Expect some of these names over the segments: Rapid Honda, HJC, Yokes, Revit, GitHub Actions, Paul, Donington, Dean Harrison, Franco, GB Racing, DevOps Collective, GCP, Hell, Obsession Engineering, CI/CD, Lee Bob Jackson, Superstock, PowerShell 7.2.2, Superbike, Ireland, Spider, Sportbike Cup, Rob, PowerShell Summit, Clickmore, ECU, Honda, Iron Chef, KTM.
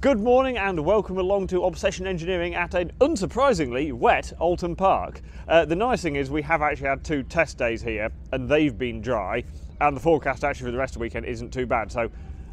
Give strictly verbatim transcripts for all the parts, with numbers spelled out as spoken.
Good morning and welcome along to Obsession Engineering at an unsurprisingly wet Oulton Park. Uh, the nice thing is we have actually had two test days here and they've been dry, and the forecast actually for the rest of the weekend isn't too bad, so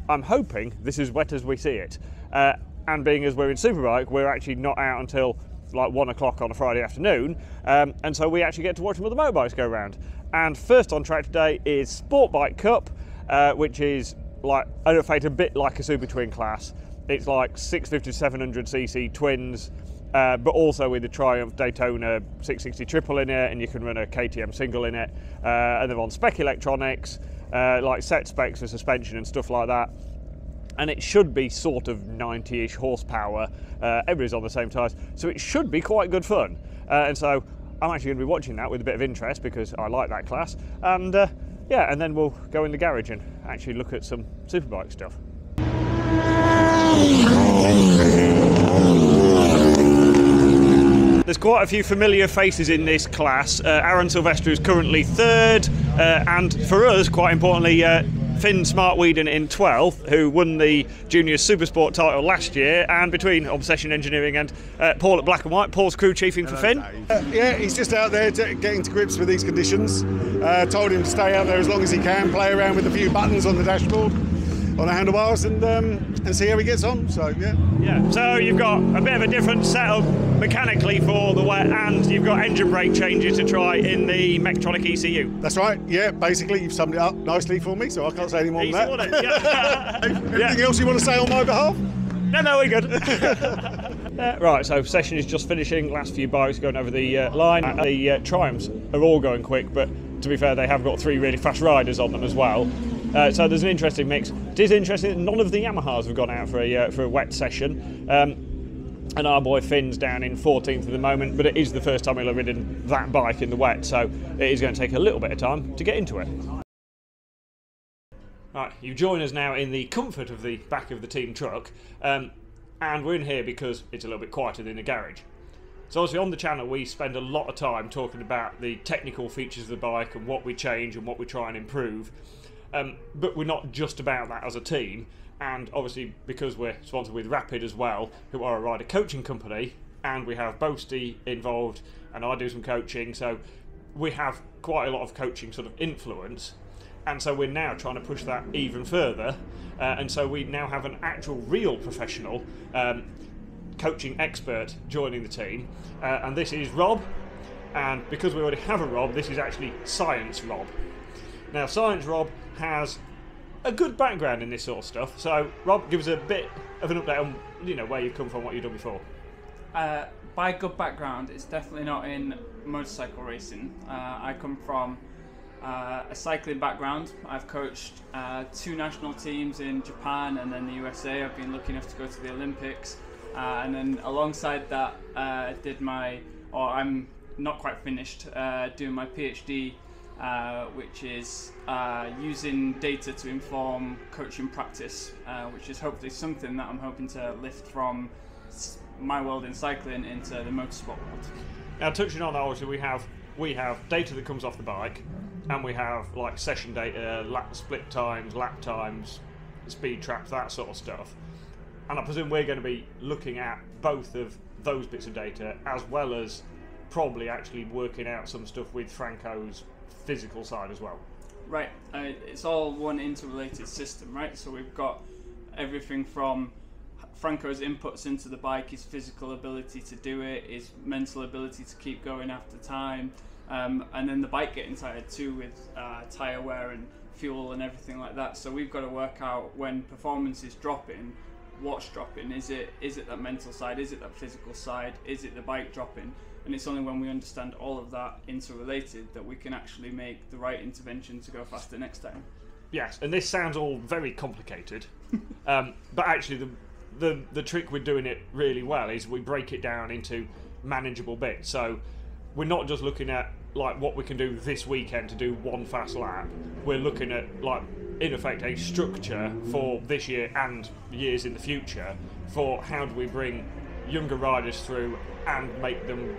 I'm hoping this is wet as we see it. Uh, and being as we're in Superbike, we're actually not out until like one o'clock on a Friday afternoon, um, and so we actually get to watch some other motorbikes go round. And first on track today is Sportbike Cup, uh, which is like an effect a bit like a Super Twin class. It's like six fifty to seven hundred c c twins, uh, but also with the Triumph Daytona six sixty triple in it, and you can run a K T M single in it. Uh, and they're on spec electronics, uh, like set specs for suspension and stuff like that. And it should be sort of ninety-ish horsepower. Uh, everybody's on the same tyres, so it should be quite good fun. Uh, and so I'm actually going to be watching that with a bit of interest because I like that class. And uh, yeah, and then we'll go in the garage and actually look at some Superbike stuff. There's quite a few familiar faces in this class. Uh, Aaron Silvestre is currently third, uh, and for us, quite importantly, uh, Finn Smart-Weedon in twelfth, who won the Junior Supersport title last year, and between Obsession Engineering and uh, Paul at Black and White, Paul's crew chiefing for Finn. Uh, yeah, he's just out there getting to grips with these conditions. Uh, told him to stay out there as long as he can, play around with a few buttons on the dashboard, on the handlebars, and um, and see how he gets on. So yeah. Yeah. So you've got a bit of a different setup mechanically for the wet, and you've got engine brake changes to try in the Mechtronic E C U. That's right. Yeah. Basically, you've summed it up nicely for me, so I can't say any more Easy than that. Yeah. Anything yeah. else you want to say on my behalf? No, no, we're good. uh, right. So session is just finishing. Last few bikes going over the uh, line. Uh, the uh, Triumphs are all going quick, but to be fair, they have got three really fast riders on them as well. Uh, so there's an interesting mix. It is interesting that none of the Yamahas have gone out for a uh, for a wet session, um, and our boy Finn's down in fourteenth at the moment. But it is the first time he'll have ridden that bike in the wet, so it is going to take a little bit of time to get into it. Right, you join us now in the comfort of the back of the team truck, um, and we're in here because it's a little bit quieter than the garage. So obviously on the channel we spend a lot of time talking about the technical features of the bike and what we change and what we try and improve. Um, but we're not just about that as a team, and obviously because we're sponsored with Rapid as well, who are a rider coaching company, and we have Boasty involved, and I do some coaching, so we have quite a lot of coaching sort of influence, and so we're now trying to push that even further, uh, and so we now have an actual real professional um, coaching expert joining the team, uh, and this is Rob, and because we already have a Rob, this is actually Science Rob. Now Science Rob has a good background in this sort of stuff, so Rob, give us a bit of an update on, you know, where you've come from, what you've done before. Uh, by good background, it's definitely not in motorcycle racing. Uh, I come from uh, a cycling background. I've coached uh, two national teams in Japan and then the U S A. I've been lucky enough to go to the Olympics, uh, and then alongside that, uh, did my, or I'm not quite finished, uh, doing my PhD. Uh, which is uh, using data to inform coaching practice, uh, which is hopefully something that I'm hoping to lift from my world in cycling into the motorsport world. Now touching on that, obviously we have, we have data that comes off the bike, and we have like session data, lap split times, lap times, speed traps, that sort of stuff. And I presume we're going to be looking at both of those bits of data, as well as probably actually working out some stuff with Franco's physical side as well. Right, uh, it's all one interrelated system, right? So we've got everything from Franco's inputs into the bike, his physical ability to do it, his mental ability to keep going after time, um, and then the bike getting tired too with uh, tyre wear and fuel and everything like that. So we've got to work out when performance is dropping, what's dropping. Is it, is it that mental side? Is it that physical side? Is it the bike dropping? And it's only when we understand all of that interrelated that we can actually make the right intervention to go faster next time. Yes, and this sounds all very complicated, um, but actually the, the the trick with doing it really well is we break it down into manageable bits. So we're not just looking at like what we can do this weekend to do one fast lap. We're looking at like in effect a structure for this year and years in the future for how do we bring younger riders through and make them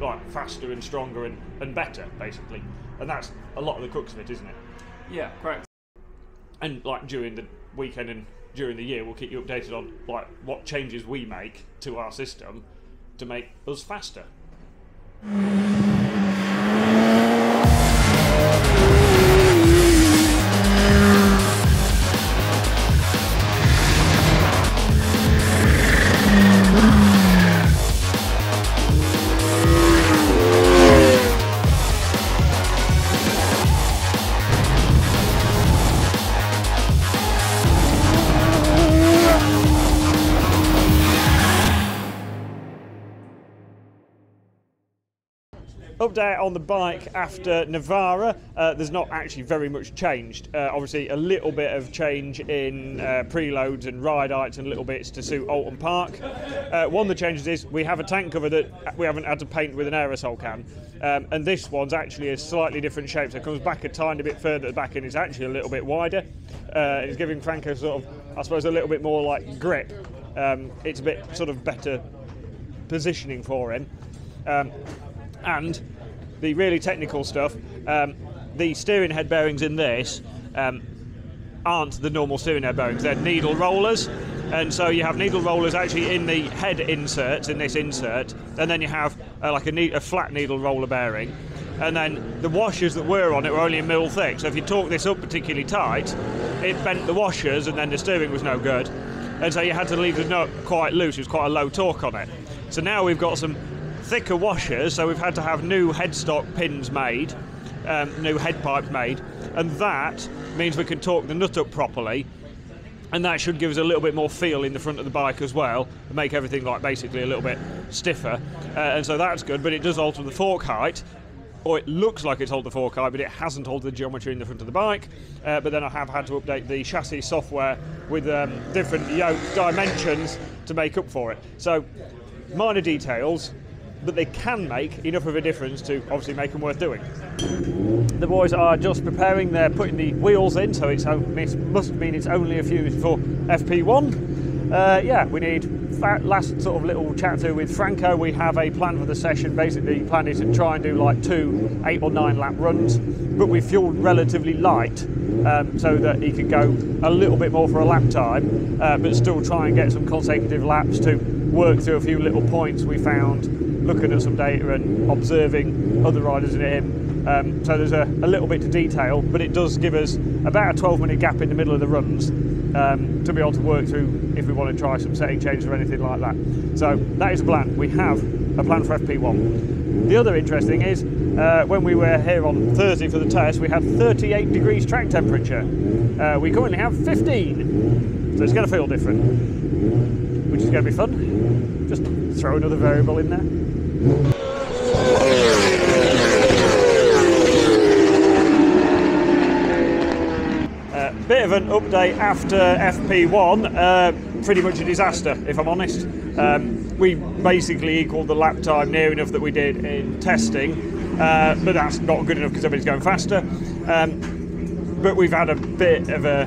like faster and stronger and, and better, basically. And that's a lot of the crux of it, isn't it? Yeah, correct. And like during the weekend and during the year, we'll keep you updated on like what changes we make to our system to make us faster. Update on the bike after Navarra. Uh, there's not actually very much changed. Uh, obviously a little bit of change in uh, preloads and ride heights and little bits to suit Oulton Park. Uh, one of the changes is we have a tank cover that we haven't had to paint with an aerosol can, um, and this one's actually a slightly different shape, so it comes back a tiny bit further at the back and it's actually a little bit wider. Uh, it's giving Franco sort of, I suppose, a little bit more like grip. Um, it's a bit sort of better positioning for him. Um, and the really technical stuff, um, the steering head bearings in this um, aren't the normal steering head bearings, they're needle rollers, and so you have needle rollers actually in the head inserts in this insert, and then you have uh, like a, ne a flat needle roller bearing, and then the washers that were on it were only a mil thick, so if you torque this up particularly tight it bent the washers and then the steering was no good, and so you had to leave the nut quite loose, it was quite a low torque on it. So now we've got some thicker washers, so we've had to have new headstock pins made, um, new head pipes made, and that means we can torque the nut up properly, and that should give us a little bit more feel in the front of the bike as well, and make everything like basically a little bit stiffer, uh, and so that's good. But it does alter the fork height, or it looks like it's altered the fork height, but it hasn't altered the geometry in the front of the bike. Uh, but then I have had to update the chassis software with um, different yoke dimensions to make up for it. So minor details, but they can make enough of a difference to obviously make them worth doing. The boys are just preparing, they're putting the wheels in, so it's, it must mean it's only a few for F P one. Uh, yeah, we need that last sort of little chat through with Franco. We have a plan for the session. Basically the plan is to try and do like two eight or nine lap runs, but we fueled relatively light, um, so that he could go a little bit more for a lap time, uh, but still try and get some consecutive laps to work through a few little points we found looking at some data and observing other riders in him. Um, so there's a, a little bit to detail, but it does give us about a twelve minute gap in the middle of the runs um, to be able to work through if we want to try some setting changes or anything like that. So that is a plan. We have a plan for F P one. The other interesting is uh, when we were here on Thursday for the test, we had thirty-eight degrees track temperature. Uh, we currently have fifteen, so it's going to feel different, which is going to be fun. Just throw another variable in there. Uh, bit of an update after F P one, uh, pretty much a disaster if I'm honest. Um, we basically equalled the lap time near enough that we did in testing, uh, but that's not good enough because everybody's going faster. Um, but we've had a bit of a,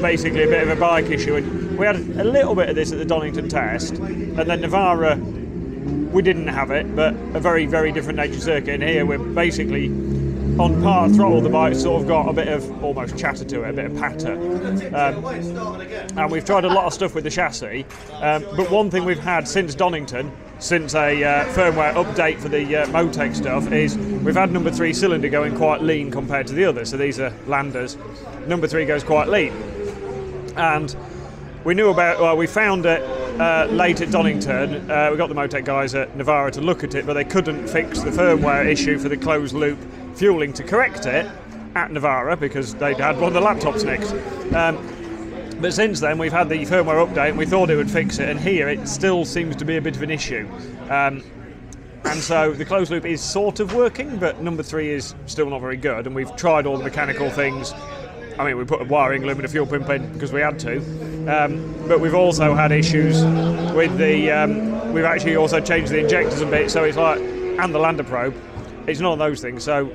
basically a bit of a bike issue, and we had a little bit of this at the Donington test, and then Navarra we didn't have it, but a very, very different nature circuit. And here we're basically on par throttle. The bike's sort of got a bit of almost chatter to it, a bit of patter. Um, and we've tried a lot of stuff with the chassis. Um, but one thing we've had since Donington, since a uh, firmware update for the uh, MoTeC stuff, is we've had number three cylinder going quite lean compared to the others. So these are Landers. Number three goes quite lean. And we knew about, well, we found it Uh, late at Donington. Uh, we got the MoTeC guys at Navarra to look at it, but they couldn't fix the firmware issue for the closed loop fueling to correct it at Navarra because they'd had one of the laptops next. Um, but since then we've had the firmware update and we thought it would fix it, and here it still seems to be a bit of an issue. Um, and so the closed loop is sort of working, but number three is still not very good, and we've tried all the mechanical things. I mean, we put a wiring loom and a fuel pump in because we had to, um, but we've also had issues with the, um, we've actually also changed the injectors a bit, so it's like, and the lander probe, it's none of those things, so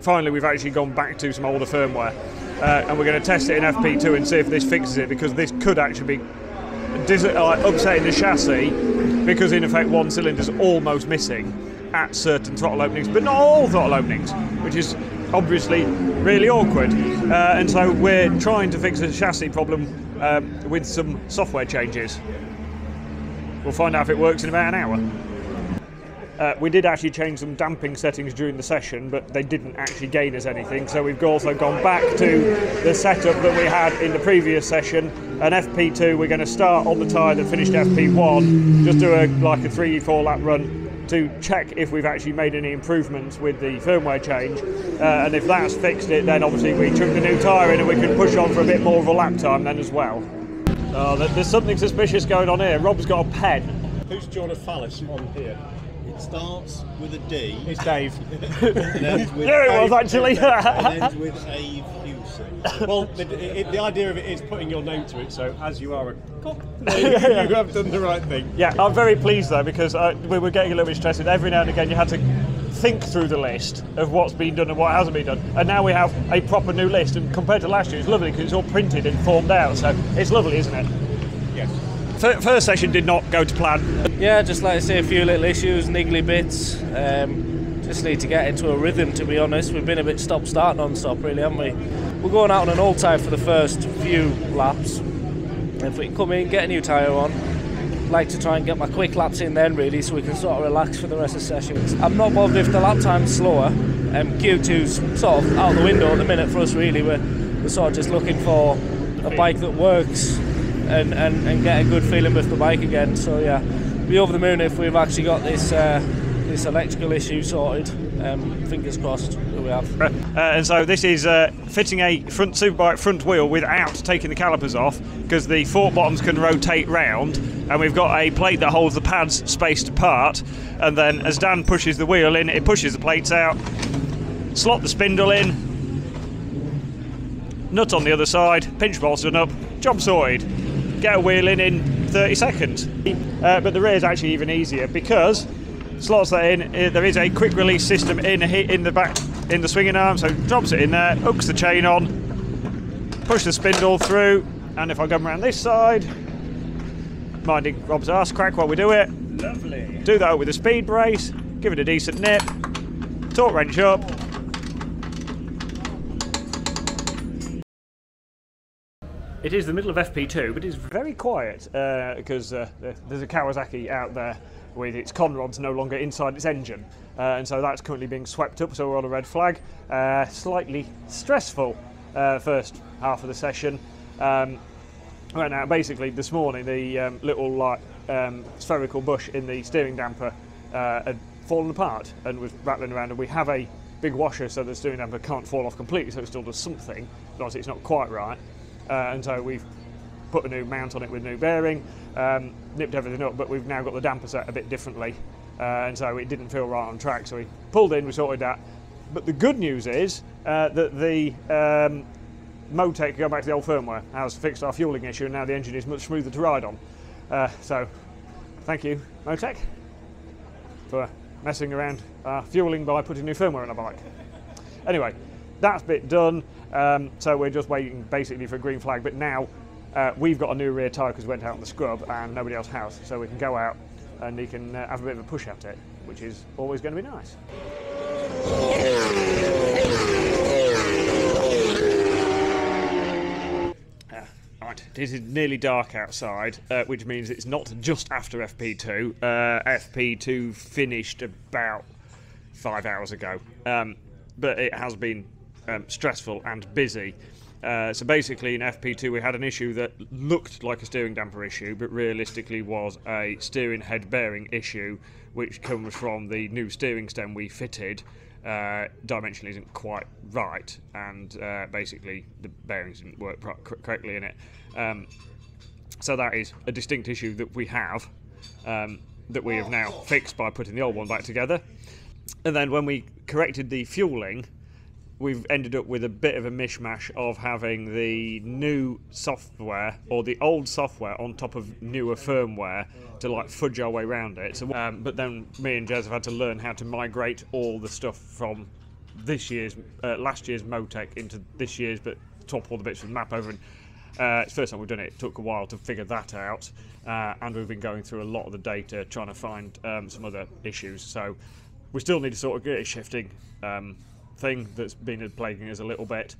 finally we've actually gone back to some older firmware, uh, and we're going to test it in F P two and see if this fixes it, because this could actually be dis like upsetting the chassis, because in effect one cylinder's almost missing at certain throttle openings, but not all throttle openings, which is obviously really awkward, uh, and so we're trying to fix the chassis problem um, with some software changes. We'll find out if it works in about an hour. Uh, we did actually change some damping settings during the session, but they didn't actually gain us anything, so we've also gone back to the setup that we had in the previous session. And F P two, we're going to start on the tyre that finished F P one, just do a, like a three, four lap run to check if we've actually made any improvements with the firmware change, uh, and if that's fixed it, then obviously we chuck the new tyre in and we can push on for a bit more of a lap time then as well. Uh, there's something suspicious going on here. Rob's got a pen. Who's John O'Fallis on here? It starts with a D. It's Dave. And ends with yeah, it was actually. And ends with Ave Hewson. Well, the, it, the idea of it is putting your name to it, so as you are a cop, yeah, you have done the right thing. Yeah, I'm very pleased though, because I, we were getting a little bit stressed. Every now and again you had to think through the list of what's been done and what hasn't been done, and now we have a proper new list, and compared to last year it's lovely because it's all printed and formed out, so it's lovely, isn't it? Yes. First session did not go to plan. Yeah, just like I say, a few little issues, niggly bits. Um, just need to get into a rhythm, to be honest. We've been a bit stop-start non-stop, really, haven't we? We're going out on an old tyre for the first few laps. If we can come in, get a new tyre on, I'd like to try and get my quick laps in then, really, so we can sort of relax for the rest of the session. I'm not bothered if the lap time's slower. Um, Q two's sort of out the window at the minute for us, really. We're, we're sort of just looking for a bike that works. And, and, and get a good feeling with the bike again. So yeah, be over the moon if we've actually got this uh, this electrical issue sorted. Um, fingers crossed that we have. Uh, and so this is uh, fitting a front Superbike front wheel without taking the calipers off, because the fork bottoms can rotate round, and we've got a plate that holds the pads spaced apart, and then as Dan pushes the wheel in, it pushes the plates out, slot the spindle in, nut on the other side, pinch bolted up, job sorted. Get a wheel in in thirty seconds. Uh, but the rear is actually even easier because slots that in. Uh, there is a quick release system in in the back in the swinging arm, so drops it in there, hooks the chain on, push the spindle through, and if I come around this side, minding Rob's arse crack while we do it. Lovely. Do that with a speed brace. Give it a decent nip. Torque wrench up. It is the middle of F P two, but it's very quiet uh, because uh, there's a Kawasaki out there with its conrods no longer inside its engine, uh, and so that's currently being swept up, so we're on a red flag. Uh, slightly stressful uh, first half of the session. Um, right now, basically this morning the um, little light um, spherical bush in the steering damper uh, had fallen apart and was rattling around, and we have a big washer so the steering damper can't fall off completely, so it still does something, but obviously it's not quite right. Uh, and so we've put a new mount on it with new bearing, um, nipped everything up, but we've now got the damper set a bit differently, uh, and so it didn't feel right on track, so we pulled in, we sorted that. But the good news is uh, that the um, MoTeC, going back to the old firmware, has fixed our fueling issue, and now the engine is much smoother to ride on. Uh, so thank you, MoTeC, for messing around our fueling by putting new firmware on our bike. Anyway, that's bit done. Um, so we're just waiting basically for a green flag, but now uh, we've got a new rear tyre because we went out in the scrub and nobody else has, so we can go out and he can uh, have a bit of a push at it, which is always going to be nice. Uh, right, it is nearly dark outside, uh, which means it's not just after F P two. Uh, F P two finished about five hours ago, um, but it has been Um, stressful and busy. Uh, so basically in F P two we had an issue that looked like a steering damper issue but realistically was a steering head bearing issue, which comes from the new steering stem we fitted. Uh, dimension isn't quite right, and uh, basically the bearings didn't work pro correctly in it. Um, so that is a distinct issue that we have, um, that we have now fixed by putting the old one back together. And then when we corrected the fueling, we've ended up with a bit of a mishmash of having the new software or the old software on top of newer firmware to like fudge our way around it. So, um, but then me and Jez have had to learn how to migrate all the stuff from this year's, uh, last year's MoTeC into this year's, but top all the bits from the map over. And uh, it's the first time we've done it. It took a while to figure that out, uh, and we've been going through a lot of the data trying to find um, some other issues. So we still need to sort of get it shifting. Um, thing that's been plaguing us a little bit.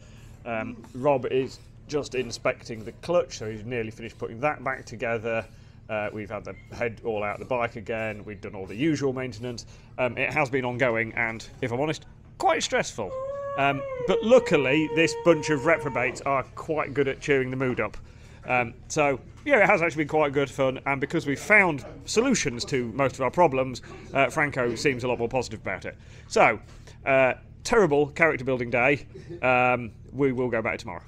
Um, Rob is just inspecting the clutch, so he's nearly finished putting that back together. Uh, we've had the head all out of the bike again, we've done all the usual maintenance. Um, it has been ongoing and, if I'm honest, quite stressful. Um, but luckily, this bunch of reprobates are quite good at cheering the mood up. Um, so, yeah, it has actually been quite good fun, and because we've found solutions to most of our problems, uh, Franco seems a lot more positive about it. So, uh, terrible character-building day. Um, we will go back tomorrow.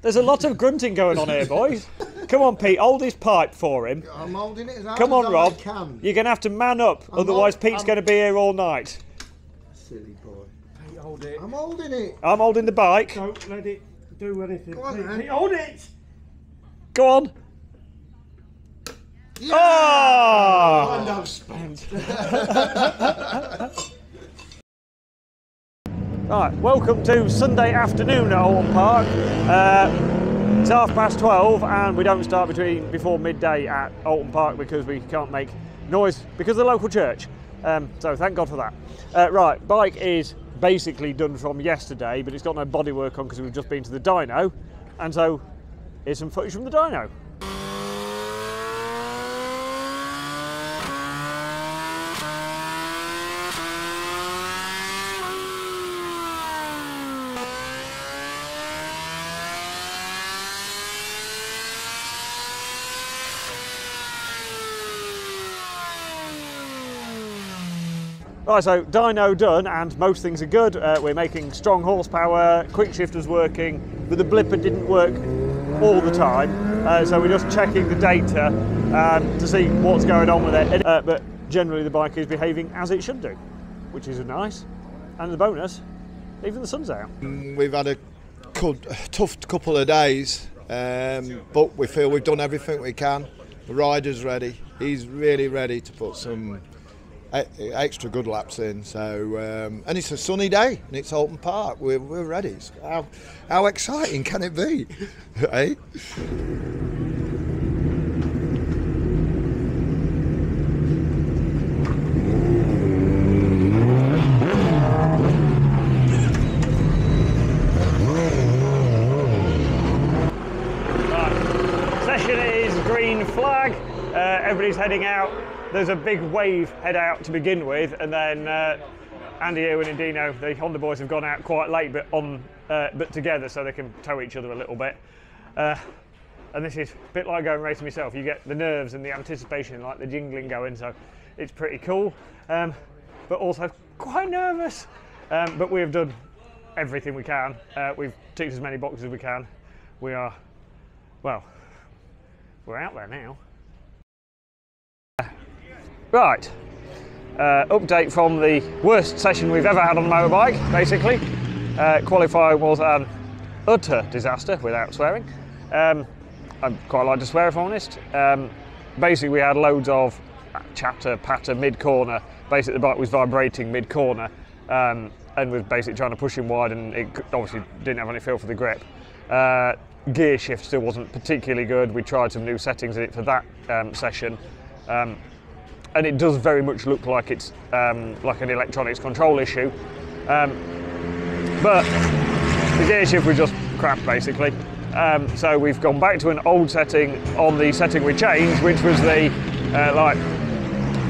There's a lot of grunting going on here, boys. Come on, Pete, hold his pipe for him. I'm holding it as hard Come on, as Rob. I can. You're going to have to man up, I'm otherwise hold, Pete's going to be here all night. Silly boy. Pete, hold it. I'm holding it. I'm holding the bike. Don't let it do anything. Go on, Pete, Pete, hold it. Go on. Yeah. Oh! And I've spent. Right, welcome to Sunday afternoon at Oulton Park. Uh, it's half past twelve, and we don't start between before midday at Oulton Park because we can't make noise because of the local church. Um, so thank God for that. Uh, right, bike is basically done from yesterday, but it's got no bodywork on because we've just been to the dyno, and so. Here's some footage from the dyno. Right, so dyno done and most things are good. Uh, we're making strong horsepower, quick shifter's working, but the blipper didn't work all the time, uh, so we're just checking the data um, to see what's going on with it, uh, but generally the bike is behaving as it should do, which is nice. And the bonus, even the sun's out. We've had a tough couple of days, um, but we feel we've done everything we can. The rider's ready, he's really ready to put some e extra good laps in, so um, and it's a sunny day and it's Oulton Park, we're, we're ready. How, how exciting can it be? eh? Right. Session is green flag, uh, everybody's heading out. There's a big wave head out to begin with, and then uh, Andy Irwin and Dino, the Honda boys, have gone out quite late, but on uh, but together, so they can tow each other a little bit. Uh, and this is a bit like going racing myself. You get the nerves and the anticipation, like the jingling going, so it's pretty cool, um, but also quite nervous. Um, but we have done everything we can. Uh, we've ticked as many boxes as we can. We are, well, we're out there now. Right, uh, update from the worst session we've ever had on a motorbike, basically. Uh, qualifying was an utter disaster, without swearing. Um, I'd quite like to swear, if I'm honest. Um, basically, we had loads of chatter, patter, mid-corner. Basically, the bike was vibrating mid-corner, um, and was basically trying to push him wide, and it obviously didn't have any feel for the grip. Uh, gear shift still wasn't particularly good. We tried some new settings in it for that um, session. Um, And it does very much look like it's um, like an electronics control issue, um, but the gear shift was just crap basically. Um, so we've gone back to an old setting on the setting we changed, which was the uh, like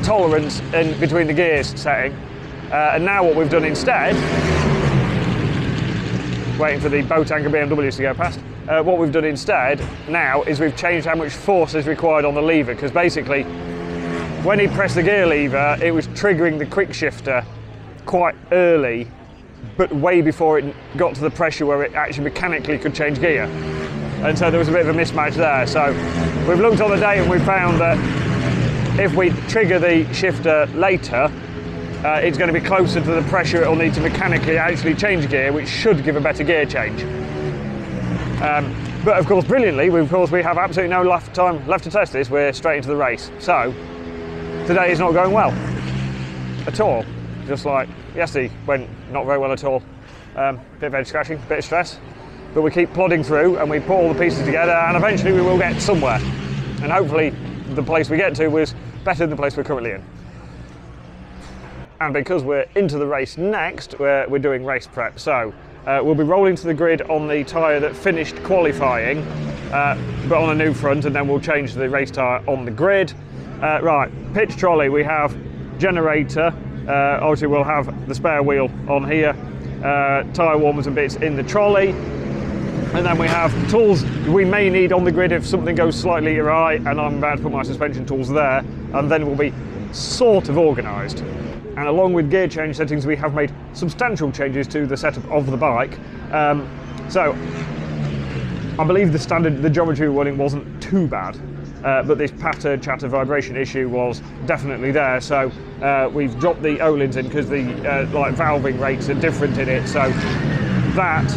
tolerance in between the gears setting. Uh, and now what we've done instead, waiting for the boat anchor B M Ws to go past. Uh, what we've done instead now is we've changed how much force is required on the lever, because basically, when he pressed the gear lever, it was triggering the quick shifter quite early, but way before it got to the pressure where it actually mechanically could change gear. And so there was a bit of a mismatch there. So we've looked on the day and we found that if we trigger the shifter later, uh, it's going to be closer to the pressure it'll need to mechanically actually change gear, which should give a better gear change. Um, but of course, brilliantly, of course, we have absolutely no left time left to test this. We're straight into the race. So today is not going well at all, just like yesterday went not very well at all. Um, bit of head scratching, bit of stress, but we keep plodding through and we put all the pieces together and eventually we will get somewhere. And hopefully the place we get to was better than the place we're currently in. And because we're into the race next, we're, we're doing race prep. So Uh, we'll be rolling to the grid on the tyre that finished qualifying, uh, but on a new front, and then we'll change the race tyre on the grid. Uh, right, pitch trolley, we have generator, uh, obviously we'll have the spare wheel on here, uh, tyre warmers and bits in the trolley, and then we have tools we may need on the grid if something goes slightly awry, and I'm about to put my suspension tools there, and then we'll be sort of organised. And along with gear change settings, we have made substantial changes to the setup of the bike. Um, so, I believe the standard, the geometry warning wasn't too bad, uh, but this patter, chatter, vibration issue was definitely there. So uh, we've dropped the Ohlins in because the uh, like valving rates are different in it. So that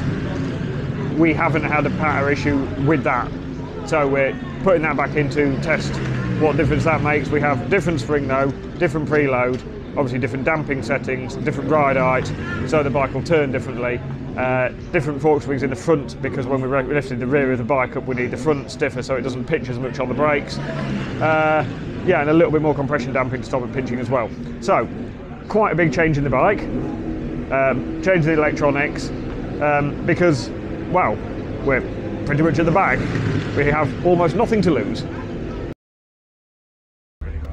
we haven't had a patter issue with that. So we're putting that back into test what difference that makes. We have different spring though, different preload. Obviously different damping settings, different ride height, so the bike will turn differently. Uh, different fork springs in the front, because when we lifted the rear of the bike up, we need the front stiffer so it doesn't pinch as much on the brakes. Uh, yeah, and a little bit more compression damping to stop it pinching as well. So, quite a big change in the bike. Um, change the electronics, um, because, well, we're pretty much at the bag. We have almost nothing to lose.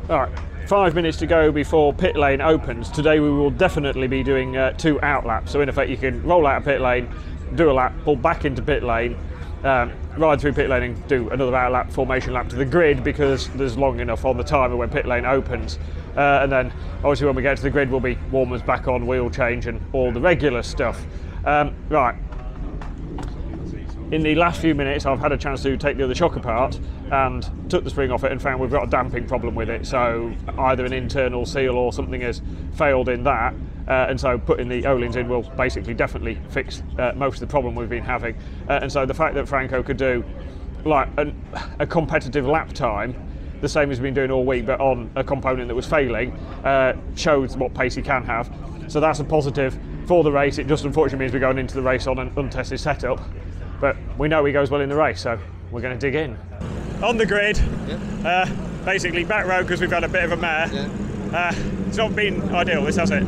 All right. Five minutes to go before pit lane opens. Today we will definitely be doing uh, two out laps. So in effect you can roll out of pit lane, do a lap, pull back into pit lane, um, ride through pit lane and do another out lap, formation lap to the grid, because there's long enough on the timer when pit lane opens. Uh, and then obviously when we get to the grid, we'll be warmers back on, wheel change and all the regular stuff. Um, right. In the last few minutes, I've had a chance to take the other shock apart and took the spring off it and found we've got a damping problem with it. So either an internal seal or something has failed in that. Uh, and so putting the Ohlins in will basically definitely fix uh, most of the problem we've been having. Uh, and so the fact that Franco could do like an, a competitive lap time, the same as we've been doing all week, but on a component that was failing, uh, shows what pace he can have. So that's a positive for the race. It just unfortunately means we're going into the race on an untested setup. But we know he goes well in the race, so we're going to dig in. On the grid, yep. uh, basically back row because we've had a bit of a mare. Yeah. Uh, it's not been ideal, this, has it?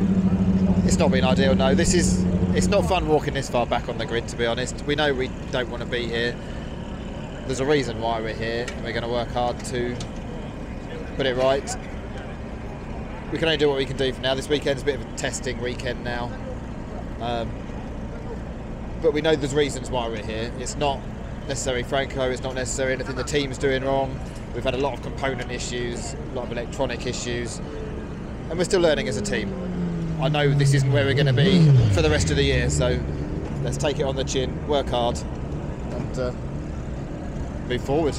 It's not been ideal, no. This is, it's not fun walking this far back on the grid, to be honest. We know we don't want to be here. There's a reason why we're here, and we're going to work hard to put it right. We can only do what we can do for now. This weekend's a bit of a testing weekend now. Um, But we know there's reasons why we're here. It's not necessarily Franco, it's not necessarily anything the team's doing wrong. We've had a lot of component issues, a lot of electronic issues, and we're still learning as a team. I know this isn't where we're going to be for the rest of the year, so let's take it on the chin, work hard, and uh, move forward.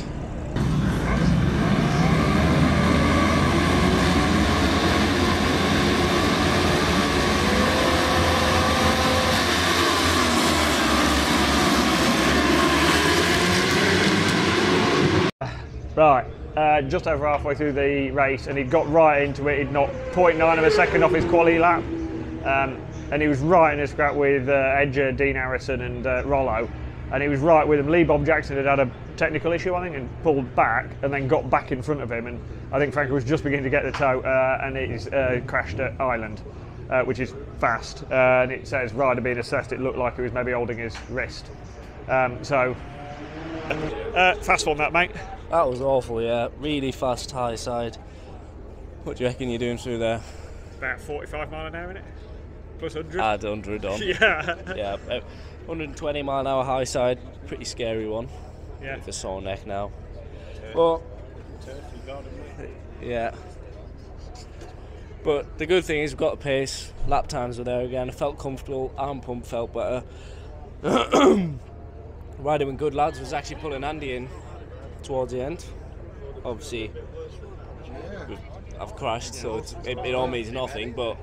Right, uh, just over halfway through the race, and he'd got right into it. He'd knocked zero point nine of a second off his quali lap, um, and he was right in a scrap with uh, Edger, Dean Harrison and uh, Rollo, and he was right with him. Lee Bob Jackson had had a technical issue, I think, and pulled back, and then got back in front of him, and I think Franco was just beginning to get the toe, uh, and he's uh, crashed at Ireland, uh, which is fast, uh, and it says rider being assessed. It looked like he was maybe holding his wrist, um, so uh, fast one that, mate. That was awful, yeah. Really fast, high side. What do you reckon you're doing through there? About forty-five mile an hour, isn't it? Plus one hundred. Add one hundred on. Yeah. Yeah, one hundred twenty mile an hour high side. Pretty scary one. Yeah. With a sore neck now. Turf. But, turf you got, yeah. But the good thing is we've got the pace. Lap times were there again. I felt comfortable. Arm pump felt better. Riding with good lads was actually pulling Andy in towards the end. Obviously I've crashed, so it's, it, it all means nothing, but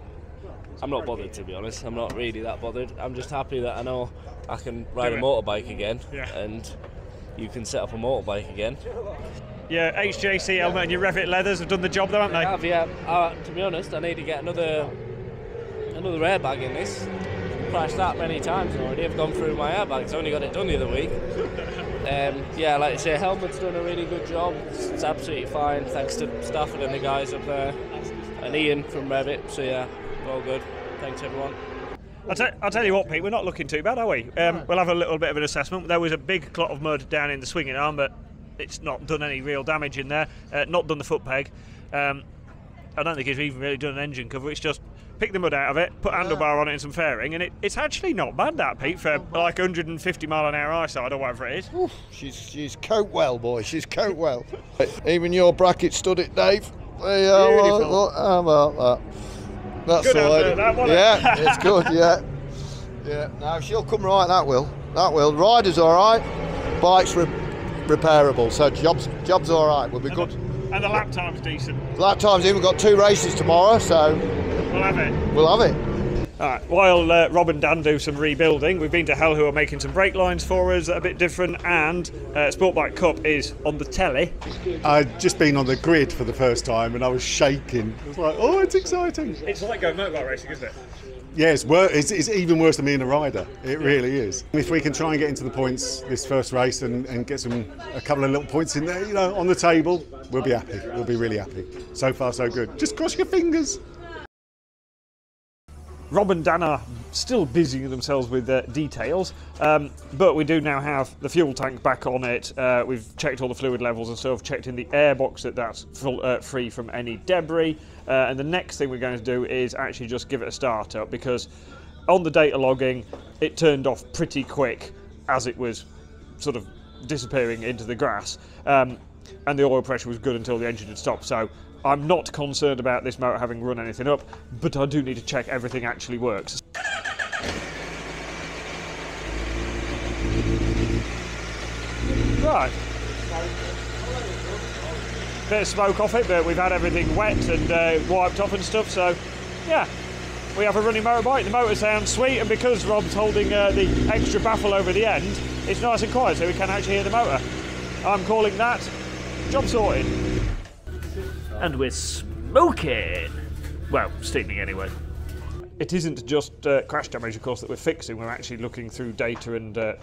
I'm not bothered, to be honest. I'm not really that bothered. I'm just happy that I know I can ride a motorbike again, yeah. And you can set up a motorbike again. Yeah, H J C helmet and your Revit leathers have done the job though, haven't they? Have, yeah. Uh, to be honest, I need to get another another airbag in this. I've crashed that many times already. I've gone through my airbags. I only got it done the other week. Um, yeah, like I say, helmet's done a really good job. It's absolutely fine, thanks to Stafford and the guys up there, and Ian from Revit. So yeah, all good. Thanks everyone. I'll, t I'll tell you what, Pete, we're not looking too bad, are we? Um, we'll have a little bit of an assessment. There was a big clot of mud down in the swinging arm, but it's not done any real damage in there. Uh, not done the foot peg. Um, I don't think it's even really done an engine cover. It's just pick the mud out of it, put yeah. handlebar on it and some fairing, and it, it's actually not bad, that, Pete, for like a hundred and fifty mile an hour eye side or whatever it is. Oof, she's, she's coat well, boy. She's coat well. Even your bracket stood it, Dave. There you are. Look, how about that? That's good answer, that one. Yeah, it's good, yeah. Yeah, now she'll come right, that will. That will. Rider's all right, bike's re repairable, so job's, job's all right, we'll be and good. The, and the lap time's decent. Lap time's in, we've got two races tomorrow, so... We'll have it. We'll have it. All right, while uh, Rob and Dan do some rebuilding, we've been to Hell, who are making some brake lines for us that are a bit different, and uh, Sportbike Cup is on the telly. I'd just been on the grid for the first time, and I was shaking. It was like, oh, it's exciting. It's like going motorbike racing, isn't it? Yeah, it's, wor it's, it's even worse than being a rider. It really is. If we can try and get into the points this first race and, and get some a couple of little points in there, you know, on the table, we'll be happy. We'll be really happy. So far, so good. Just cross your fingers. Rob and Dan are still busying themselves with uh, details, um, but we do now have the fuel tank back on it. Uh, we've checked all the fluid levels and stuff, checked in the airbox that that's full, uh, free from any debris. Uh, and the next thing we're going to do is actually just give it a start up, because on the data logging, it turned off pretty quick as it was sort of disappearing into the grass. Um, and the oil pressure was good until the engine had stopped. So I'm not concerned about this motor having run anything up, but I do need to check everything actually works. Right. Bit of smoke off it, but we've had everything wet and uh, wiped off and stuff, so yeah. We have a running motorbike, the motor sounds sweet, and because Rob's holding uh, the extra baffle over the end, it's nice and quiet, so we can actually hear the motor. I'm calling that job sorted. And we're smoking! Well, steaming anyway. It isn't just uh, crash damage, of course, that we're fixing. We're actually looking through data and uh,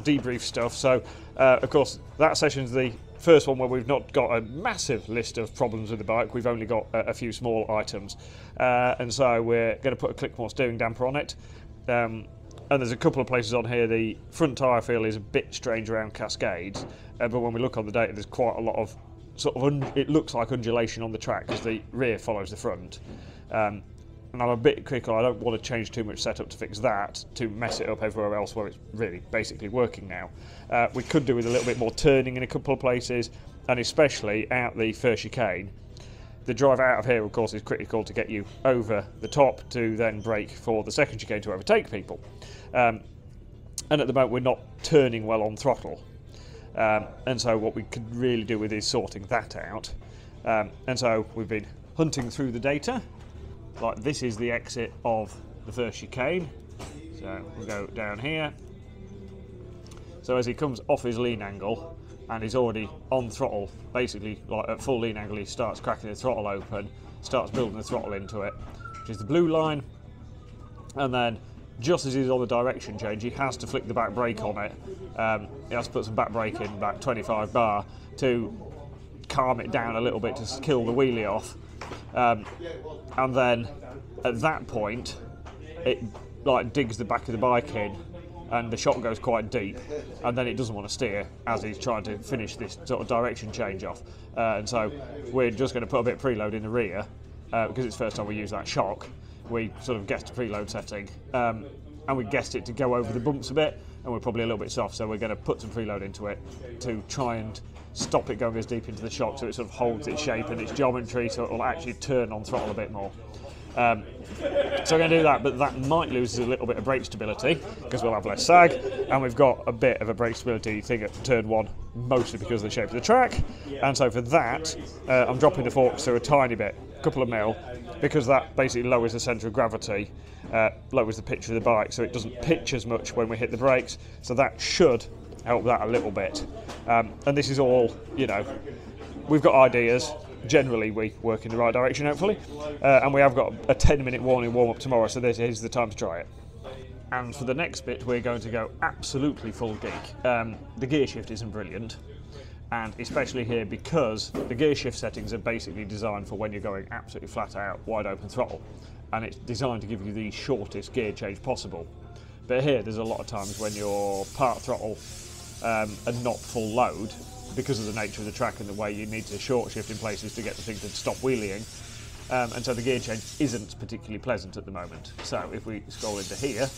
debrief stuff. So, uh, of course, that session's the first one where we've not got a massive list of problems with the bike. We've only got a, a few small items. Uh, and so we're going to put a Clickmore steering damper on it. Um, and there's a couple of places on here. The front tyre feel is a bit strange around cascades. Uh, but when we look on the data, there's quite a lot of sort of, it looks like undulation on the track because the rear follows the front. Um, and I'm a bit critical, I don't want to change too much setup to fix that, to mess it up everywhere else where it's really basically working now. Uh, we could do with a little bit more turning in a couple of places, and especially out the first chicane. The drive out of here, of course, is critical to get you over the top to then brake for the second chicane to overtake people. Um, and at the moment, we're not turning well on throttle. Um, and so what we could really do with is sorting that out. Um, and so we've been hunting through the data. Like this is the exit of the first chicane. So we'll go down here. So as he comes off his lean angle and he's already on throttle, basically like at full lean angle, he starts cracking the throttle open, starts building the throttle into it, which is the blue line. And then just as he's on the direction change, he has to flick the back brake on it. Um, he has to put some back brake in, about twenty-five bar, to calm it down a little bit, to kill the wheelie off. Um, and then at that point, it like digs the back of the bike in, and the shock goes quite deep, and then it doesn't want to steer as he's trying to finish this sort of direction change off. Uh, and so we're just going to put a bit of preload in the rear, uh, because it's the first time we use that shock. We sort of guessed a preload setting, um, and we guessed it to go over the bumps a bit, and we're probably a little bit soft, so we're going to put some preload into it to try and stop it going as deep into the shock, so it sort of holds its shape and its geometry, so it will actually turn on throttle a bit more. Um, so we're going to do that, but that might lose a little bit of brake stability because we'll have less sag, and we've got a bit of a brake stability thing at turn one, mostly because of the shape of the track. And so for that, uh, I'm dropping the forks to a tiny bit, a couple of mil, because that basically lowers the centre of gravity, uh, lowers the pitch of the bike, so it doesn't pitch as much when we hit the brakes. So that should help that a little bit. Um, and this is all, you know, we've got ideas. Generally, we work in the right direction, hopefully. Uh, and we have got a ten minute warning warm-up tomorrow, so this is the time to try it. And for the next bit, we're going to go absolutely full geek. Um, the gear shift isn't brilliant, and especially here because the gear shift settings are basically designed for when you're going absolutely flat out, wide open throttle. and it's designed to give you the shortest gear change possible. But here there's a lot of times when you're part throttle um, and not full load, because of the nature of the track and the way you need to short shift in places to get the thing to stop wheeling, um, and so the gear change isn't particularly pleasant at the moment. So if we scroll into here,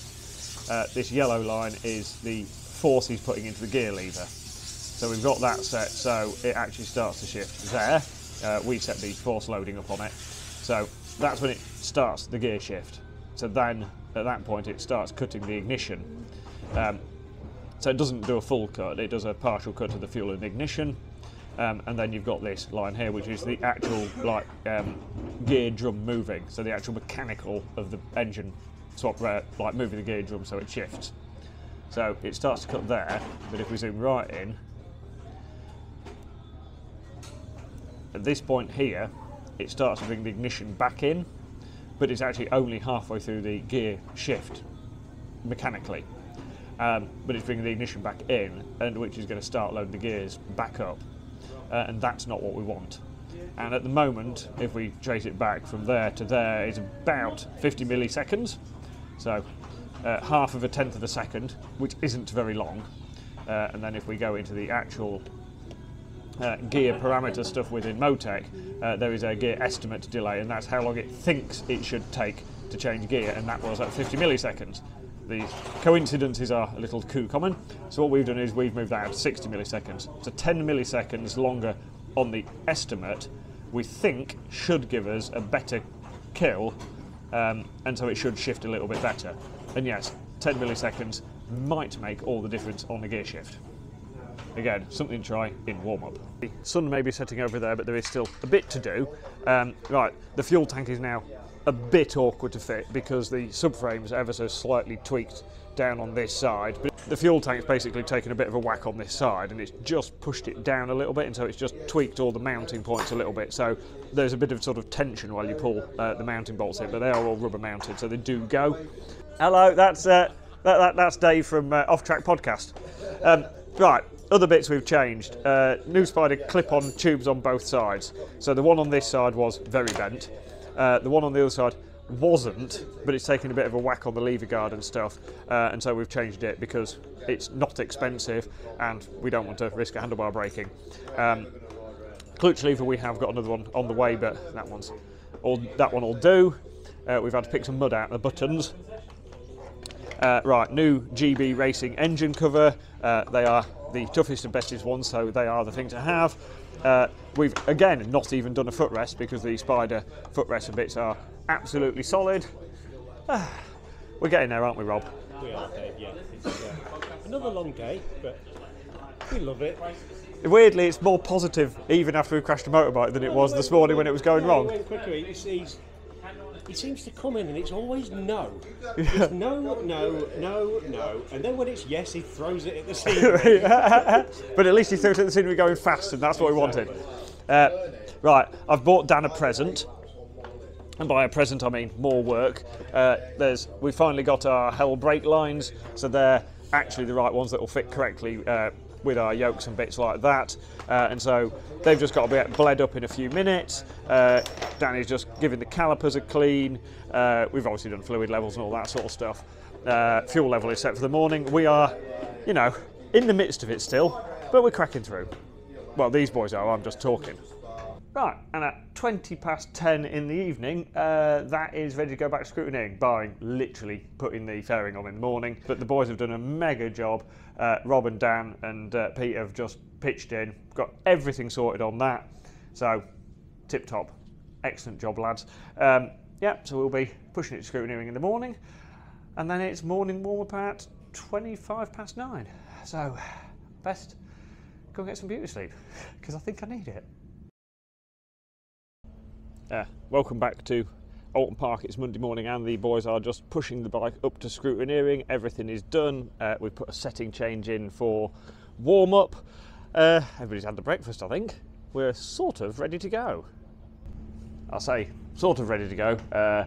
uh, this yellow line is the force he's putting into the gear lever. So we've got that set, so it actually starts to shift there. Uh, we set the force loading up on it, so that's when it starts the gear shift. So then at that point it starts cutting the ignition. Um, so it doesn't do a full cut, it does a partial cut to the fuel and ignition, um, and then you've got this line here which is the actual like um, gear drum moving, so the actual mechanical of the engine swap uh, like moving the gear drum so it shifts. So it starts to cut there, but if we zoom right in, at this point here it starts to bring the ignition back in, but it's actually only halfway through the gear shift mechanically. Um, but it's bringing the ignition back in, and which is going to start loading the gears back up, uh, and that's not what we want. And at the moment, if we trace it back from there to there, it's about fifty milliseconds, so uh, half of a tenth of a second, which isn't very long. Uh, and then if we go into the actual uh, gear parameter stuff within MoTeC, uh, there is a gear estimate delay, and that's how long it thinks it should take to change gear, and that was at fifty milliseconds. These coincidences are a little too common, so what we've done is we've moved that out to sixty milliseconds. So ten milliseconds longer on the estimate, we think should give us a better kill, um, and so it should shift a little bit better. And yes, ten milliseconds might make all the difference on the gear shift. Again, something to try in warm-up. The sun may be setting over there, but there is still a bit to do. Um, right, the fuel tank is now a bit awkward to fit because the subframe's ever so slightly tweaked down on this side. But the fuel tank's basically taken a bit of a whack on this side, and it's just pushed it down a little bit, and so it's just tweaked all the mounting points a little bit. So there's a bit of sort of tension while you pull uh, the mounting bolts in, but they are all rubber mounted, so they do go. Hello, that's uh, that, that, that's Dave from uh, Off Track Podcast. Um, right. Other bits we've changed. Uh, new Spider clip-on tubes on both sides. So the one on this side was very bent. Uh, the one on the other side wasn't, but it's taken a bit of a whack on the lever guard and stuff, uh, and so we've changed it because it's not expensive and we don't want to risk a handlebar breaking. Um, clutch lever, we have got another one on the way, but that one's all, that one will do. Uh, we've had to pick some mud out of the buttons. Uh, right, new G B Racing engine cover. Uh, they are the toughest and bestest ones, so they are the thing to have. Uh, we've again not even done a footrest because the Spider footrest and bits are absolutely solid. Ah, we're getting there, aren't we, Rob? We are, Dave, yeah. It's, uh, another long day, but we love it. Weirdly, it's more positive even after we crashed a motorbike than it was this morning when it was going wrong. It seems to come in and it's always no. Yeah. It's no, no, no, no. And then when it's yes, he throws it at the scenery. But at least he threw it at the scenery going fast, and that's what we wanted. Uh, right, I've bought Dan a present. And by a present, I mean more work. Uh, there's, we finally got our Hell brake lines, so they're actually the right ones that will fit correctly uh, with our yokes and bits like that, uh, and so they've just got to be bled up in a few minutes. uh, Danny's just giving the calipers a clean. Uh, we've obviously done fluid levels and all that sort of stuff. Uh, fuel level is set for the morning. We are, you know, in the midst of it still, but we're cracking through. Well, these boys are, I'm just talking. Right, and at twenty past ten in the evening, uh, that is ready to go back to scrutineering, barring literally putting the fairing on in the morning. But the boys have done a mega job. Uh, Rob and Dan and uh, Pete have just pitched in, got everything sorted on that. So, tip-top. Excellent job, lads. Um, yeah, so we'll be pushing it to scrutineering in the morning. And then it's morning warm-up at twenty-five past nine. So, best go and get some beauty sleep, because I think I need it. Uh, welcome back to Oulton Park. It's Monday morning and the boys are just pushing the bike up to scrutineering. Everything is done. Uh, we've put a setting change in for warm-up. Uh, everybody's had the breakfast, I think. We're sort of ready to go. I'll say sort of ready to go. Uh,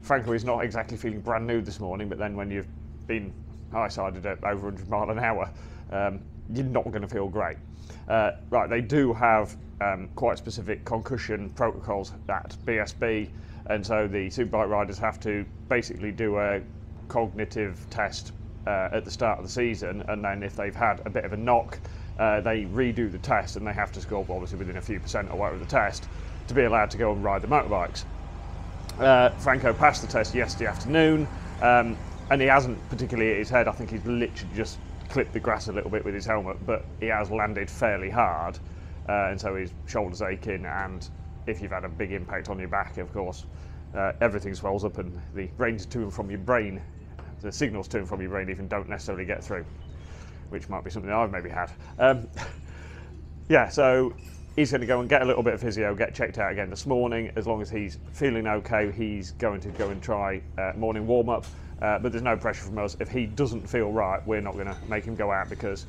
Franco is not exactly feeling brand new this morning, but then when you've been high-sided at over a hundred miles an hour, um, you're not going to feel great. Uh, right, they do have um, quite specific concussion protocols at B S B, and so the Superbike riders have to basically do a cognitive test uh, at the start of the season, and then if they've had a bit of a knock, uh, they redo the test, and they have to score obviously within a few percent or whatever of the test to be allowed to go and ride the motorbikes. Uh, Franco passed the test yesterday afternoon, um, and he hasn't particularly hit his head. I think he's literally just clipped the grass a little bit with his helmet, but he has landed fairly hard, uh, and so his shoulder's aching, and if you've had a big impact on your back, of course, uh, everything swells up, and the range to and from your brain, the signals to and from your brain even don't necessarily get through, which might be something I've maybe had. Um, yeah, so he's going to go and get a little bit of physio, get checked out again this morning. As long as he's feeling okay, he's going to go and try uh, morning warm-up, uh, but there's no pressure from us. If he doesn't feel right, we're not going to make him go out, because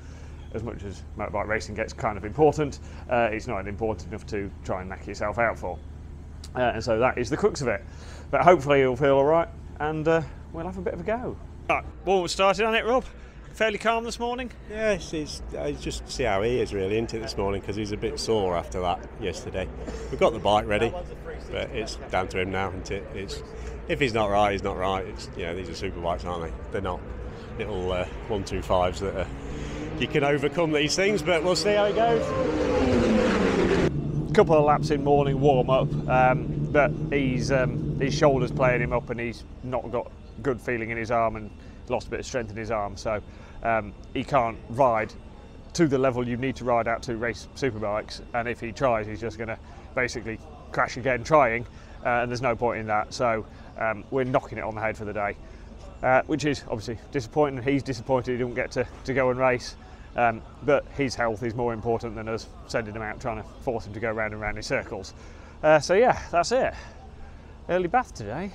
as much as motorbike racing gets kind of important, uh, it's not important enough to try and knock yourself out for. Uh, and so that is the crux of it. But hopefully he'll feel all right, and uh, we'll have a bit of a go. Right, warm-up started on it, Rob. Fairly calm this morning? Yeah, it's, it's, it's just see how he is really, isn't it, this morning, because he's a bit sore after that yesterday. We've got the bike ready, but it's down to him now, isn't it? It's, if he's not right, he's not right. It's, you know, these are super bikes, aren't they? They're not little uh, one two fives that are, you can overcome these things, but we'll see how it goes. A couple of laps in morning warm-up, um, but he's, um, his shoulder's playing him up, and he's not got good feeling in his arm, and lost a bit of strength in his arm, so um, he can't ride to the level you need to ride out to race superbikes, and if he tries, he's just going to basically crash again trying, uh, and there's no point in that, so um, we're knocking it on the head for the day, uh, which is obviously disappointing. He's disappointed he didn't get to, to go and race, um, but his health is more important than us sending him out trying to force him to go round and round in circles. Uh, so yeah, that's it. Early bath today.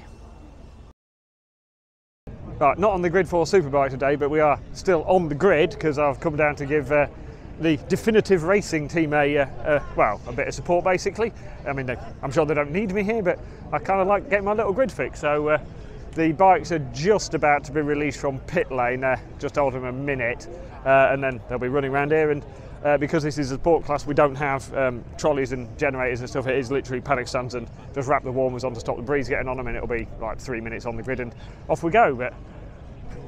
Right, not on the grid for Superbike today, but we are still on the grid, because I've come down to give uh, the definitive racing team a, uh, uh, well, a bit of support basically. I mean, they, I'm sure they don't need me here, but I kind of like getting my little grid fixed. So uh, the bikes are just about to be released from pit lane, uh, just hold them a minute, uh, and then they'll be running around here. And uh, because this is a support class, we don't have um, trolleys and generators and stuff. It is literally paddock stands and just wrap the warmers on to stop the breeze getting on them, and it'll be like three minutes on the grid and off we go. But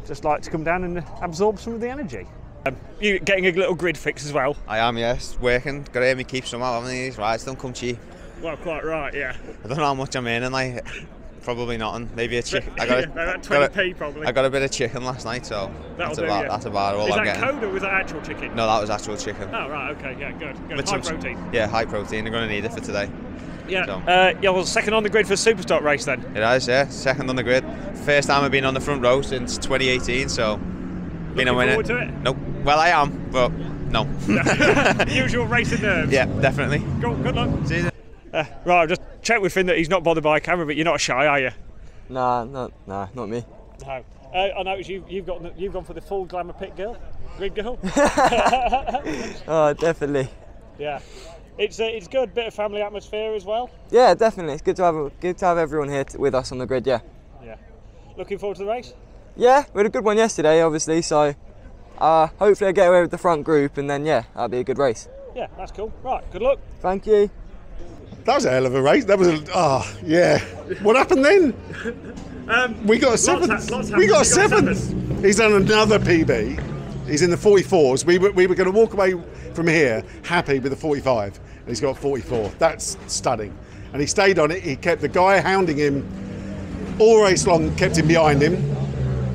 just like to come down and absorb some of the energy. Um, you're getting a little grid fix as well? I am, yes. Working. Got to hear me keep some out, haven't I? These rides don't come cheap. Well, quite right, yeah. I don't know how much I'm earning, like, probably nothing. Maybe a chicken. I got yeah, a, twenty p probably. I got a bit of chicken last night, so that's about, that's about all I'm getting. Is that code or was that actual chicken? No, that was actual chicken. Oh, right, okay, yeah, good. good. High protein. Yeah, high protein. They're going to need it for today. Yeah, so. uh, yeah, well, second on the grid for Superstock race then? It is, yeah, second on the grid. First time I've been on the front row since twenty eighteen, so... Looking been a winner. To it? Nope. Well, I am, but no. Usual racing nerves. Yeah, definitely. Go, good luck. See you then. Uh, right, I've just checked with Finn that he's not bothered by a camera, but you're not shy, are you? Nah, no, nah, not me. No. Uh, I noticed you, you've, got, you've gone for the full glamour pit girl, grid girl. Oh, definitely. Yeah. It's uh, it's good, bit of family atmosphere as well. Yeah, definitely. It's good to have good to have everyone here t with us on the grid. Yeah. Yeah. Looking forward to the race. Yeah, we had a good one yesterday, obviously. So uh, hopefully I get away with the front group, and then yeah, that'll be a good race. Yeah, that's cool. Right, good luck. Thank you. That was a hell of a race. That was a oh yeah. What happened then? um, we got a seventh. We got a seventh. He's on another P B. He's in the forty-fours. We were, we were going to walk away from here happy with the forty-five, and he's got forty-four. That's stunning. And he stayed on it. He kept the guy hounding him all race long, kept him behind him.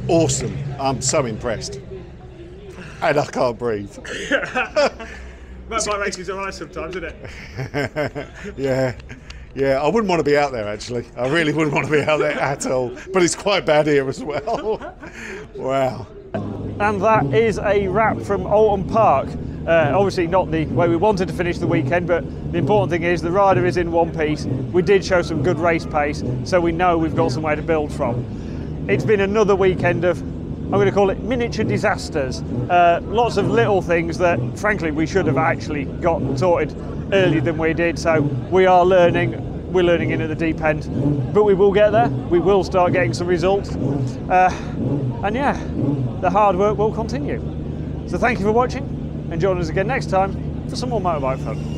Awesome. I'm so impressed. And I can't breathe. Motorbike racing's all right sometimes, isn't it? Yeah. Yeah, I wouldn't want to be out there, actually. I really wouldn't want to be out there at all. But it's quite bad here as well. Wow. And that is a wrap from Oulton Park. Uh, obviously not the way we wanted to finish the weekend, but the important thing is the rider is in one piece. We did show some good race pace, so we know we've got somewhere to build from. It's been another weekend of, I'm going to call it, miniature disasters. Uh, lots of little things that, frankly, we should have actually got sorted earlier than we did, so we are learning. We're learning in at the deep end, but we will get there. We will start getting some results, uh, and yeah, the hard work will continue. So thank you for watching, and join us again next time for some more motorbike fun.